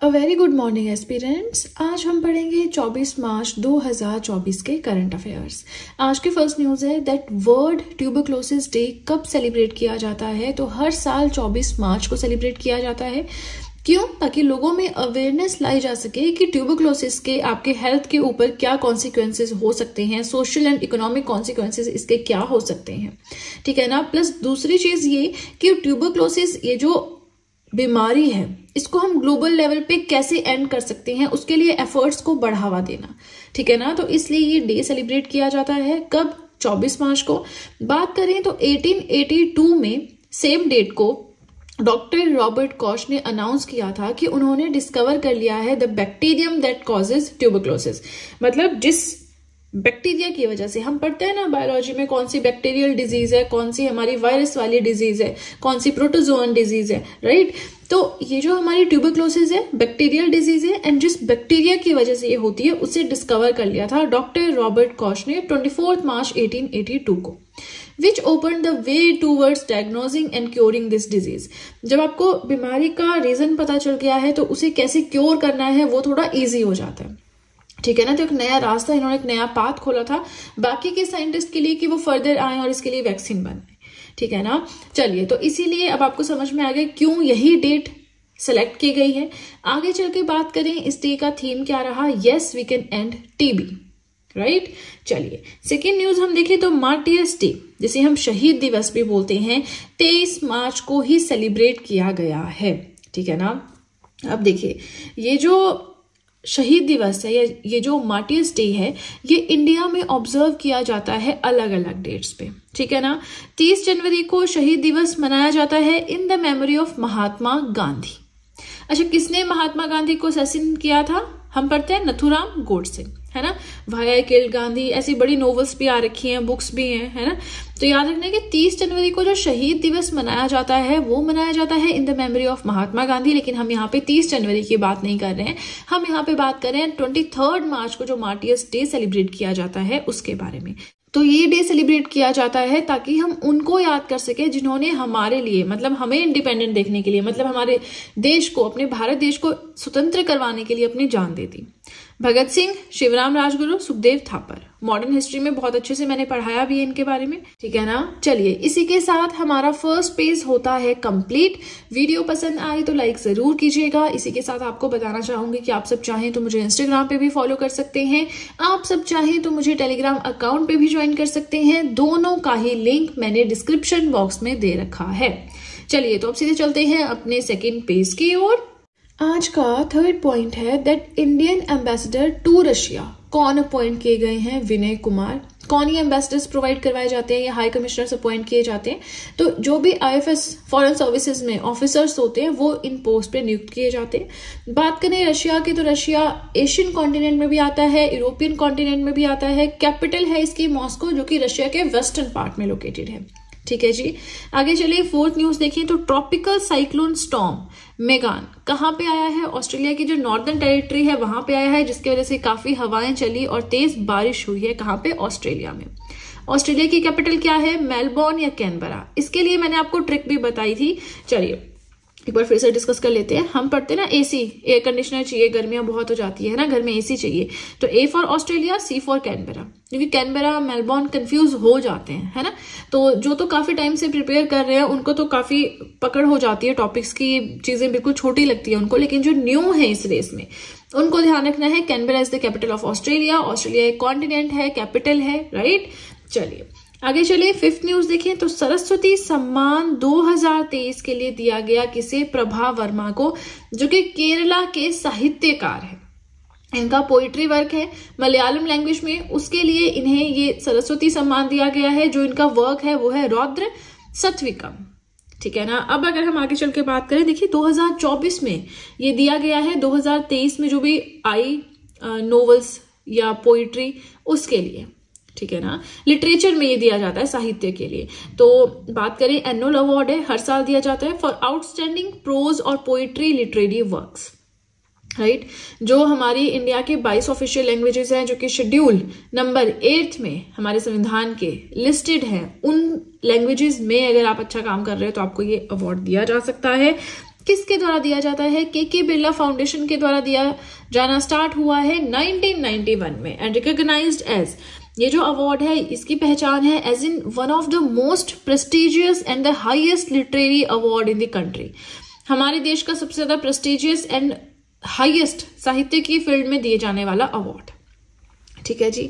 अ very good morning aspirants. आज हम पढ़ेंगे 24 मार्च 2024 के करंट अफेयर्स। आज की फर्स्ट न्यूज है दैट वर्ल्ड ट्यूबरक्लोसिस डे कब सेलिब्रेट किया जाता है। तो हर साल 24 मार्च को सेलिब्रेट किया जाता है। क्यों? ताकि लोगों में अवेयरनेस लाई जा सके कि ट्यूबरक्लोसिस के आपके हेल्थ के ऊपर क्या कॉन्सिक्वेंसेज हो सकते हैं, सोशल एंड इकोनॉमिक कॉन्सिक्वेंसेज इसके क्या हो सकते हैं, ठीक है ना। प्लस दूसरी चीज ये कि ट्यूबरक्लोसिस ये जो बीमारी है इसको हम ग्लोबल लेवल पे कैसे एंड कर सकते हैं, उसके लिए एफर्ट्स को बढ़ावा देना, ठीक है ना। तो इसलिए ये डे सेलिब्रेट किया जाता है। कब? 24 मार्च को। बात करें तो 1882 में सेम डेट को डॉक्टर रॉबर्ट कॉच ने अनाउंस किया था कि उन्होंने डिस्कवर कर लिया है the bacterium that causes tuberculosis. मतलब जिस बैक्टीरिया की वजह से, हम पढ़ते हैं ना बायोलॉजी में कौन सी बैक्टीरियल डिजीज है, कौन सी हमारी वायरस वाली डिजीज है, कौन सी प्रोटोजोअन डिजीज है, राइट। तो ये जो हमारी ट्यूबरक्लोसिस है बैक्टीरियल डिजीज है एंड जिस बैक्टीरिया की वजह से ये होती है उसे डिस्कवर कर लिया था डॉक्टर रॉबर्ट कॉच ने 24 मार्च 1882 को, which open the way towards diagnosing and curing this disease. जब आपको बीमारी का रीजन पता चल गया है तो उसे कैसे क्योर करना है वो थोड़ा ईजी हो जाता है, ठीक है ना। तो एक नया रास्ता, इन्होंने एक नया पाथ खोला था बाकी के साइंटिस्ट के लिए कि वो फर्दर आए और इसके लिए वैक्सीन बनाए, ठीक है ना। चलिए, तो इसीलिए अब आपको समझ में आ गया क्यों यही डेट सेलेक्ट की गई है। आगे चल के बात करें इस डे का थीम क्या रहा। Yes we can end TB, right. चलिए सेकेंड न्यूज हम देखें तो मार्टियर्स डे, जिसे हम शहीद दिवस भी बोलते हैं, 23 मार्च को ही सेलिब्रेट किया गया है, ठीक है ना। अब देखिए ये जो शहीद दिवस है, ये जो मार्टियर्स डे है, ये इंडिया में ऑब्जर्व किया जाता है अलग अलग डेट्स पे, ठीक है ना। 30 जनवरी को शहीद दिवस मनाया जाता है in the memory of Mahatma Gandhi. अच्छा, किसने महात्मा गांधी को असैसिन किया था? हम पढ़ते हैं नथुराम गोडसे, है ना, वाई किल्ड गांधी, ऐसी बड़ी नॉवेल्स भी आ रखी हैं, बुक्स भी हैं, है ना। तो याद रखना कि 30 जनवरी को जो शहीद दिवस मनाया जाता है वो मनाया जाता है in the memory of Mahatma Gandhi, लेकिन हम यहाँ पे 30 जनवरी की बात नहीं कर रहे हैं, हम यहाँ पे बात कर रहे हैं 23 मार्च को जो मार्टियर्स डे सेलिब्रेट किया जाता है उसके बारे में। तो ये डे सेलिब्रेट किया जाता है ताकि हम उनको याद कर सके जिन्होंने हमारे लिए, मतलब हमें इंडिपेंडेंट देखने के लिए, मतलब हमारे देश को, अपने भारत देश को स्वतंत्र करवाने के लिए अपनी जान दे दी। भगत सिंह, शिवराम राजगुरु, सुखदेव थापर। मॉडर्न हिस्ट्री में बहुत अच्छे से मैंने पढ़ाया भी है इनके बारे में, ठीक है ना। चलिए इसी के साथ हमारा फर्स्ट पेज होता है कंप्लीट। वीडियो पसंद आए तो लाइक जरूर कीजिएगा। इसी के साथ आपको बताना चाहूंगी कि आप सब चाहें तो मुझे इंस्टाग्राम पे भी फॉलो कर सकते हैं, आप सब चाहें तो मुझे टेलीग्राम अकाउंट पे भी ज्वाइन कर सकते हैं। दोनों का ही लिंक मैंने डिस्क्रिप्शन बॉक्स में दे रखा है। चलिए तो अब सीधे चलते हैं अपने सेकेंड पेज की ओर। आज का थर्ड पॉइंट है that Indian ambassador to Russia कौन अपॉइंट किए गए हैं? विनय कुमार। कौन ये एम्बेसडर्स प्रोवाइड करवाए जाते हैं या हाई कमिश्नर्स अपॉइंट किए जाते हैं? तो जो भी IFS फॉरेन सर्विसेज में ऑफिसर्स होते हैं वो इन पोस्ट पे नियुक्त किए जाते हैं। बात करें रशिया की तो रशिया एशियन कॉन्टिनेंट में भी आता है, यूरोपियन कॉन्टिनेंट में भी आता है। कैपिटल है इसकी मॉस्को, जो कि रशिया के वेस्टर्न पार्ट में लोकेटेड है, ठीक है जी। आगे चलिए फोर्थ न्यूज देखिए तो ट्रॉपिकल साइक्लोन स्टॉर्म मेगान कहाँ पे आया है? ऑस्ट्रेलिया की जो नॉर्दर्न टेरिटरी है वहां पे आया है, जिसकी वजह से काफी हवाएं चली और तेज बारिश हुई है। कहाँ पे? ऑस्ट्रेलिया में। ऑस्ट्रेलिया की कैपिटल क्या है? मेलबोर्न या कैनबरा। इसके लिए मैंने आपको ट्रिक भी बताई थी। चलिए एक बार फिर से डिस्कस कर लेते हैं। हम पढ़ते हैं ना एसी, एयर कंडीशनर चाहिए, गर्मियां बहुत हो जाती है ना, घर में एसी चाहिए। तो A for Australia, C for Canberra, क्योंकि कैनबरा मेलबोर्न कंफ्यूज हो जाते हैं, है ना। तो जो तो काफी टाइम से प्रिपेयर कर रहे हैं उनको तो काफी पकड़ हो जाती है टॉपिक्स की, चीजें बिल्कुल छोटी लगती है उनको, लेकिन जो न्यू है इस रेस में उनको ध्यान रखना है। Canberra is the capital of Australia. Australia एक कॉन्टिनेंट है, कैपिटल है, राइट। चलिए आगे चलिए फिफ्थ न्यूज देखें तो सरस्वती सम्मान 2023 के लिए दिया गया किसे? प्रभा वर्मा को, जो कि केरला के साहित्यकार है। इनका पोइट्री वर्क है मलयालम लैंग्वेज में, उसके लिए इन्हें ये सरस्वती सम्मान दिया गया है। जो इनका वर्क है वो है रौद्र सत्विकम, ठीक है ना। अब अगर हम आगे चल के बात करें, देखिए 2024 में ये दिया गया है, 2023 में जो भी आई नॉवेल्स या पोइट्री उसके लिए, ठीक है ना। लिटरेचर में ये दिया जाता है, साहित्य के लिए। तो बात करें एनुअल अवार्ड है, हर साल दिया जाता है फॉर आउटस्टैंडिंग प्रोज और पोइट्री लिटरेरी वर्क्स, राइट। जो हमारी इंडिया के 22 ऑफिशियल लैंग्वेजेस हैं जो कि शेड्यूल नंबर 8 में हमारे संविधान के लिस्टेड हैं, उन लैंग्वेजेस में अगर आप अच्छा काम कर रहे हो तो आपको ये अवार्ड दिया जा सकता है। किसके द्वारा दिया जाता है? के बिरला फाउंडेशन के द्वारा दिया जाना स्टार्ट हुआ है 1991 में एंड रिकॉग्नाइज्ड एज, ये जो अवार्ड है इसकी पहचान है as in one of the most prestigious and the highest literary award in the country. हमारे देश का सबसे ज्यादा प्रेस्टिजियस एंड हाईएस्ट साहित्य की फील्ड में दिए जाने वाला अवार्ड। ठीक है जी,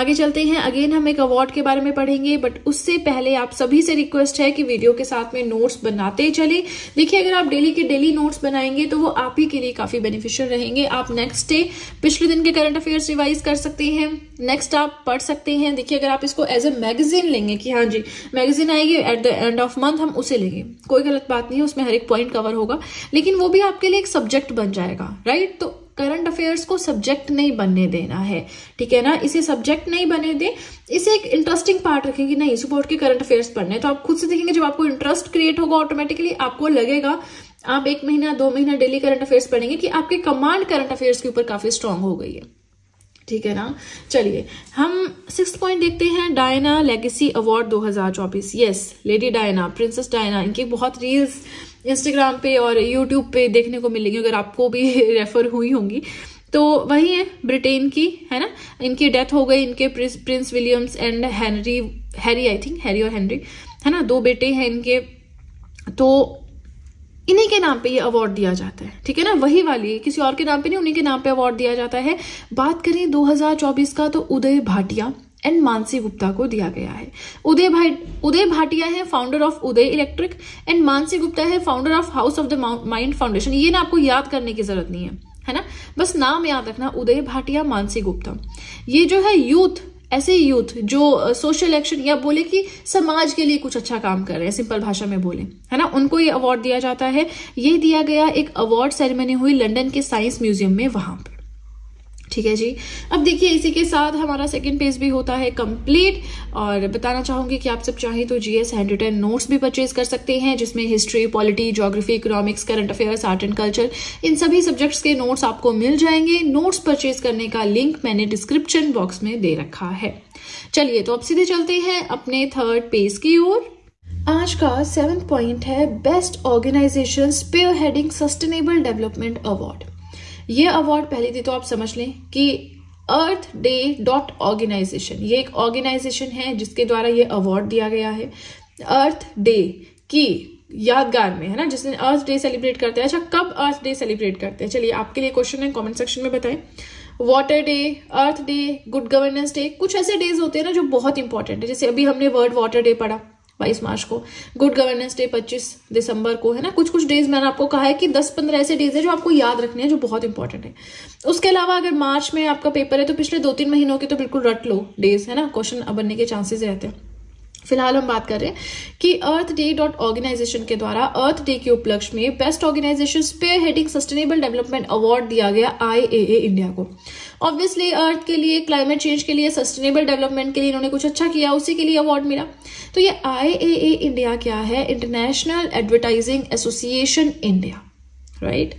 आगे चलते हैं। अगेन हम एक अवार्ड के बारे में पढ़ेंगे, बट उससे पहले आप सभी से रिक्वेस्ट है कि वीडियो के साथ में नोट्स बनाते चले। देखिए, अगर आप डेली के डेली नोट्स बनाएंगे तो वो आप ही के लिए काफी बेनिफिशियल रहेंगे। आप नेक्स्ट डे पिछले दिन के करंट अफेयर्स रिवाइज कर सकते हैं, नेक्स्ट आप पढ़ सकते हैं। देखिए, अगर आप इसको एज ए मैगजीन लेंगे कि हाँ जी मैगजीन आएगी at the end of month, हम उसे लेंगे, कोई गलत बात नहीं है, उसमें हर एक पॉइंट कवर होगा, लेकिन वो भी आपके लिए एक सब्जेक्ट बन जाएगा। राइट, तो करंट अफेयर्स को सब्जेक्ट नहीं बनने देना है, ठीक है ना। इसे सब्जेक्ट नहीं बने दें, इसे एक इंटरेस्टिंग पार्ट रखें कि नहीं सुबह उठ के करंट अफेयर्स पढ़ने। तो आप खुद से देखेंगे, जब आपको इंटरेस्ट क्रिएट होगा ऑटोमेटिकली आपको लगेगा, आप एक महीना दो महीना डेली करंट अफेयर्स पढ़ेंगे कि आपकी कमांड करंट अफेयर्स के ऊपर काफी स्ट्रांग हो गई है, ठीक है ना। चलिए हम 6th पॉइंट देखते हैं, Diana legacy award 2024। Yes, lady Diana, princess Diana, इनकी बहुत रील्स इंस्टाग्राम पे और यूट्यूब पे देखने को मिलेंगी, अगर आपको भी रेफर हुई होंगी। तो वही है ब्रिटेन की, है ना, इनकी डेथ हो गई, इनके prince Williams and Harry, I think Harry और हेनरी, है ना, दो बेटे हैं इनके, तो इन्हीं के नाम पे ये अवार्ड दिया जाता है, ठीक है ना। वही वाली, किसी और के नाम पे नहीं, उन्हीं के नाम पे अवार्ड दिया जाता है। बात करें 2024 का, तो उदय भाटिया एंड मानसी गुप्ता को दिया गया है। उदय भाटिया है founder of Uday electric and Mansi Gupta है founder of house of the mind foundation. ये ना आपको याद करने की जरूरत नहीं है, है ना, बस नाम याद रखना, उदय भाटिया, मानसी गुप्ता। ये जो है यूथ, ऐसे यूथ जो सोशल एक्शन या बोले कि समाज के लिए कुछ अच्छा काम कर रहे हैं, सिंपल भाषा में बोले, है ना, उनको ये अवार्ड दिया जाता है। ये दिया गया, एक अवार्ड सेरेमनी हुई लंदन के साइंस म्यूजियम में, वहां पर, ठीक है जी। अब देखिए, इसी के साथ हमारा सेकंड पेज भी होता है कंप्लीट। और बताना चाहूंगी कि आप सब चाहें तो जीएस हैंड रिटन नोट्स भी परचेज कर सकते हैं, जिसमें history, polity, geography, economics, current affairs, art and culture, इन सभी सब्जेक्ट्स के नोट्स आपको मिल जाएंगे। नोट्स परचेज करने का लिंक मैंने डिस्क्रिप्शन बॉक्स में दे रखा है। चलिए, तो अब सीधे चलते हैं अपने थर्ड पेज की ओर। आज का 7th पॉइंट है best organisation spearheading sustainable development award. ये अवार्ड पहले थी तो आप समझ लें कि अर्थ डे डॉट ऑर्गेनाइजेशन, ये एक ऑर्गेनाइजेशन है जिसके द्वारा ये अवार्ड दिया गया है अर्थ डे की यादगार में, है ना, जिसने अर्थ डे सेलिब्रेट करते हैं। अच्छा, कब अर्थ डे सेलिब्रेट करते हैं, चलिए आपके लिए क्वेश्चन है, कमेंट सेक्शन में बताएं। Water day, earth day, good governance day, कुछ ऐसे डेज होते हैं ना जो बहुत इंपॉर्टेंट है। जैसे अभी हमने वर्ल्ड वाटर डे पढ़ा 22 मार्च को, गुड गवर्नेंस डे 25 दिसंबर को, है ना। कुछ कुछ डेज मैंने आपको कहा है कि 10-15 ऐसे डेज है जो आपको याद रखने हैं, जो बहुत इंपॉर्टेंट है। उसके अलावा अगर मार्च में आपका पेपर है तो पिछले 2-3 महीनों के तो बिल्कुल रट लो डेज, है ना, क्वेश्चन बनने के चांसेस रहते हैं। फिलहाल हम बात कर रहे हैं कि अर्थ डे डॉट ऑर्गेनाइजेशन के द्वारा अर्थ डे के उपलक्ष्य में best organisation spare heading sustainable development award दिया गया IAA इंडिया को। ऑब्वियसली अर्थ के लिए, क्लाइमेट चेंज के लिए, सस्टेनेबल डेवलपमेंट के लिए इन्होंने कुछ अच्छा किया, उसी के लिए अवार्ड मिला। तो ये IAA इंडिया क्या है? International advertising association India, right.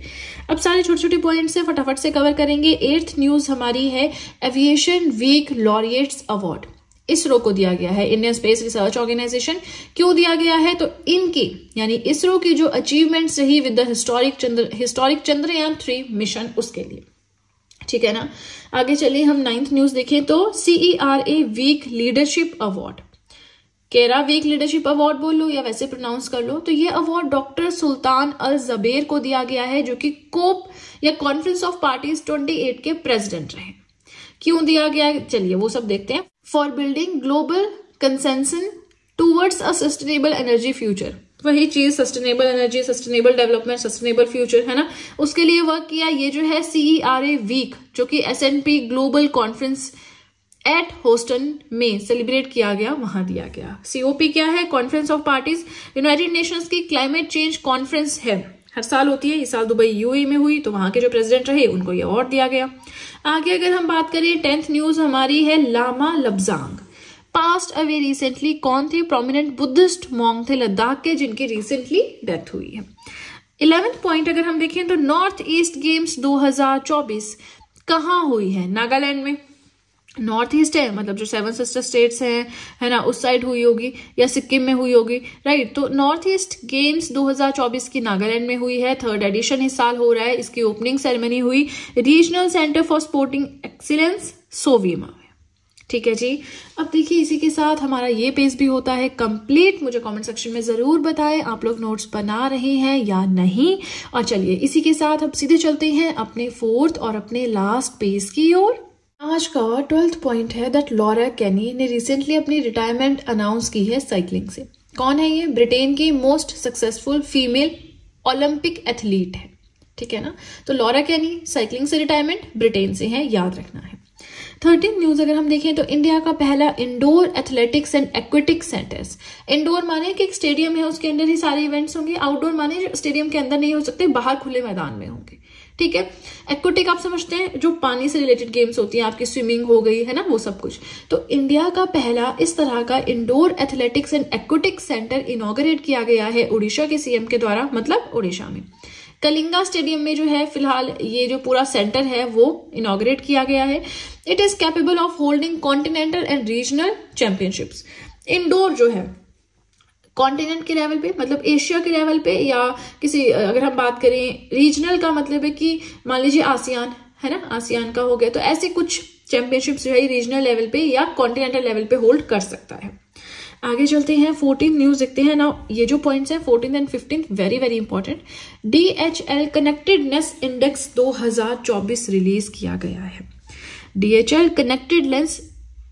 अब सारे छोटे छोटे पॉइंट से फटाफट से कवर करेंगे। 8th न्यूज हमारी है aviation week laureates award ISRO को दिया गया है, इंडियन स्पेस रिसर्च ऑर्गेनाइजेशन। क्यों दिया गया है? तो इनकी यानी इसरो की जो अचीवमेंट्स रही with the historic Chandrayaan 3 mission, उसके लिए, ठीक है ना। आगे चलिए हम 9th न्यूज देखें तो CERA week leadership award, CERA week leadership award बोल लो या वैसे प्रोनाउंस कर लो। तो ये अवार्ड डॉक्टर सुल्तान अल जबेर को दिया गया है, जो कि कोप या कॉन्फ्रेंस ऑफ पार्टीज 28 के प्रेसिडेंट रहे। क्यों दिया गया है? चलिए वो सब देखते हैं। For building global consensus towards a sustainable energy future, वही चीज sustainable energy, sustainable development, sustainable future, है ना, उसके लिए वर्क किया। ये जो है CERA वीक, जो कि S&P global conference at Houston में सेलिब्रेट किया गया, वहां दिया गया। COP क्या है? Conference of parties, United Nations की क्लाइमेट चेंज कॉन्फ्रेंस है, हर साल होती है। इस साल दुबई UAE में हुई, तो वहां के जो प्रेसिडेंट रहे उनको ये अवार्ड दिया गया। आगे अगर हम बात करें, 10th न्यूज हमारी है Lama Lobzang passed away recently. कौन थे? प्रोमिनेंट बुद्धिस्ट मॉन्ग थे लद्दाख के, जिनकी रिसेंटली डेथ हुई है। 11th पॉइंट अगर हम देखें तो नॉर्थ ईस्ट गेम्स 2024 कहाँ हुई है? नागालैंड में। नॉर्थ ईस्ट है, मतलब जो सेवन सिस्टर स्टेट्स हैं, है ना, उस साइड हुई होगी या सिक्किम में हुई होगी, राइट। तो नॉर्थ ईस्ट गेम्स 2024 की नागालैंड में हुई है, थर्ड एडिशन इस साल हो रहा है, इसकी ओपनिंग सेरेमनी हुई regional centre for sporting excellence Sovima में, ठीक है जी। अब देखिए इसी के साथ हमारा ये पेज भी होता है कंप्लीट। मुझे कमेंट सेक्शन में ज़रूर बताएं आप लोग नोट्स बना रहे हैं या नहीं। और चलिए इसी के साथ अब सीधे चलते हैं अपने फोर्थ और अपने लास्ट पेज की ओर। आज का 12th पॉइंट है दैट लॉरा कैनी ने रिसेंटली अपनी रिटायरमेंट अनाउंस की है साइकिलिंग से। कौन है ये? ब्रिटेन की most successful female Olympic athlete है, ठीक है ना। तो लॉरा कैनी साइकिलिंग से रिटायरमेंट ब्रिटेन से है, याद रखना है। 13 न्यूज अगर हम देखें तो इंडिया का पहला indoor athletics and aquatics centres. Indoor माने कि एक स्टेडियम है उसके अंदर ही सारे इवेंट्स होंगे, आउटडोर माने स्टेडियम के अंदर नहीं हो सकते, बाहर खुले मैदान में होंगे, ठीक है। एक्वेटिक आप समझते हैं जो पानी से रिलेटेड गेम्स होती हैं, आपकी स्विमिंग हो गई, है ना, वो सब कुछ। तो इंडिया का पहला इस तरह का indoor athletics and aquatics centre inaugurate किया गया है उड़ीसा के सीएम के द्वारा, मतलब उड़ीसा में कलिंगा स्टेडियम में जो है फिलहाल ये जो पूरा सेंटर है वो इनॉग्रेट किया गया है। It is capable of holding continental and regional championships. Indoor जो है कॉन्टिनेंट के लेवल पे, मतलब एशिया के लेवल पे, या किसी अगर हम बात करें रीजनल का मतलब है कि मान लीजिए आसियान, है ना, आसियान का हो गया, तो ऐसे कुछ चैंपियनशिप्स जो है रीजनल लेवल पे या कॉन्टिनेंटल लेवल पे होल्ड कर सकता है। आगे चलते हैं 14 न्यूज देखते हैं ना। ये जो पॉइंट्स हैं 14 और 15 very very important. DHL connectedness index 2024 release किया गया है। DHL कनेक्टेडनेस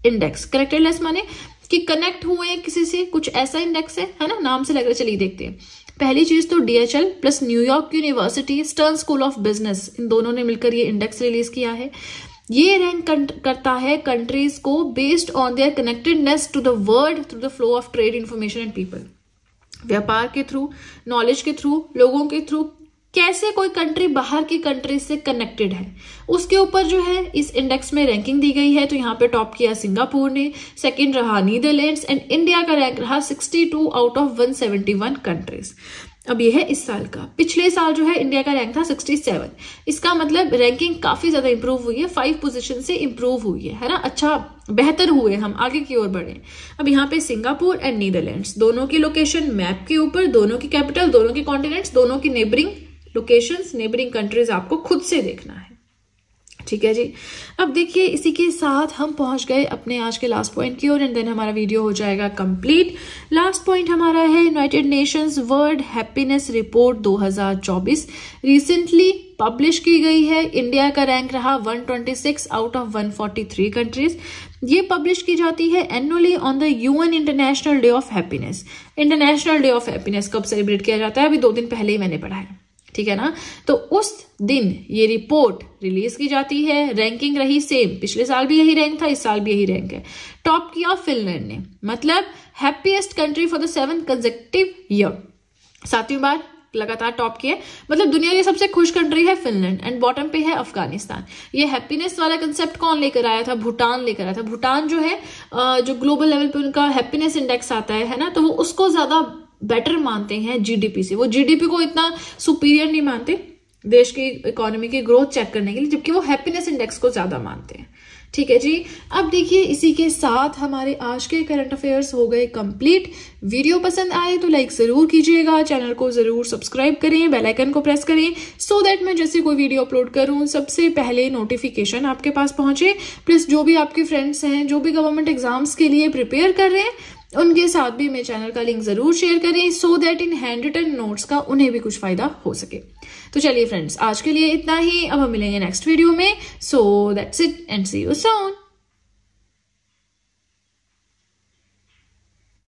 इंडेक्स, कनेक्टेडनेस माने कि कनेक्ट हुए किसी से, कुछ ऐसा इंडेक्स है ना, नाम से लग रहा है। चलिए देखते हैं। पहली चीज तो DHL plus New York University Stern School of Business, इन दोनों ने मिलकर ये इंडेक्स रिलीज किया है। ये रैंक करता है कंट्रीज को based on their connectedness to the world through the flow of trade, information and people. व्यापार के थ्रू, नॉलेज के थ्रू, लोगों के थ्रू कैसे कोई कंट्री बाहर की कंट्री से कनेक्टेड है, उसके ऊपर जो है इस इंडेक्स में रैंकिंग दी गई है। तो यहाँ पे टॉप किया सिंगापुर ने, सेकंड रहा नीदरलैंड्स, एंड इंडिया का रैंक रहा 62 आउट ऑफ 171 कंट्रीज। अब ये है इस साल का। पिछले साल जो है इंडिया का रैंक था 67। इसका मतलब रैंकिंग काफी ज्यादा इंप्रूव हुई है, 5 पोजीशन से इंप्रूव हुई है ना, अच्छा बेहतर हुए, हम आगे की ओर बढ़े। अब यहाँ पे सिंगापुर एंड नीदरलैंड्स दोनों की लोकेशन मैप के ऊपर, दोनों की कैपिटल, दोनों के कॉन्टिनेंट्स, दोनों की नेबरिंग लोकेशंस, नेबरिंग कंट्रीज आपको खुद से देखना है, ठीक है जी। अब देखिए इसी के साथ हम पहुंच गए अपने आज के लास्ट पॉइंट की ओर, एंड देन हमारा वीडियो हो जाएगा कंप्लीट। लास्ट पॉइंट हमारा है United Nations World Happiness Report 2024 recently publish की गई है। इंडिया का रैंक रहा 126 आउट ऑफ 143 कंट्रीज। ये पब्लिश की जाती है annually on the UN international day of happiness. International day of happiness कब सेलिब्रेट किया जाता है? अभी 2 दिन पहले ही मैंने पढ़ा है, ठीक है ना। तो उस दिन ये रिपोर्ट रिलीज की जाती है। रैंकिंग रही सेम, पिछले साल भी यही रैंक था, इस साल भी यही रैंक है। टॉप किया फिनलैंड ने, मतलब happiest country for the 7th consecutive year, 7वीं बार लगातार टॉप किया, मतलब दुनिया की सबसे खुश कंट्री है फिनलैंड। एंड बॉटम पे है अफगानिस्तान। ये हैप्पीनेस वाला कंसेप्ट कौन लेकर आया था? भूटान लेकर आया था। भूटान जो है जो ग्लोबल लेवल पे उनका हैप्पीनेस इंडेक्स आता है ना, तो वो उसको ज्यादा बेटर मानते हैं जीडीपी से। वो जीडीपी को इतना सुपीरियर नहीं मानते देश की इकोनॉमी की ग्रोथ चेक करने के लिए, जबकि वो हैप्पीनेस इंडेक्स को ज्यादा मानते हैं, ठीक है जी। अब देखिए इसी के साथ हमारे आज के करंट अफेयर्स हो गए कंप्लीट। वीडियो पसंद आए तो लाइक जरूर कीजिएगा, चैनल को जरूर सब्सक्राइब करें, बेल आइकन को प्रेस करें, सो दैट मैं जैसे कोई वीडियो अपलोड करूं सबसे पहले नोटिफिकेशन आपके पास पहुंचे। प्लस जो भी आपके फ्रेंड्स हैं जो भी गवर्नमेंट एग्जाम्स के लिए प्रिपेयर कर रहे हैं उनके साथ भी मेरे चैनल का लिंक जरूर शेयर करें, सो दैट इन हैंड रिटन नोट्स का उन्हें भी कुछ फायदा हो सके। तो चलिए फ्रेंड्स, आज के लिए इतना ही। अब हम मिलेंगे नेक्स्ट वीडियो में। So that's it and see you soon.